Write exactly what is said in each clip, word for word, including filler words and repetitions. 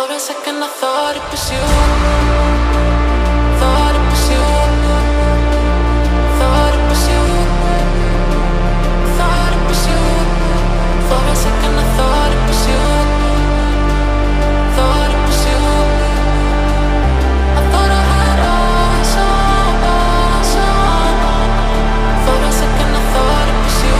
For a second I thought it was you. Thought it was you. Thought it was you. Thought it was you. For a second I thought it was you. Thought it was you. I thought I had all someone, someone. For a second I thought it was you.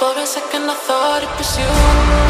For a second I thought it was you.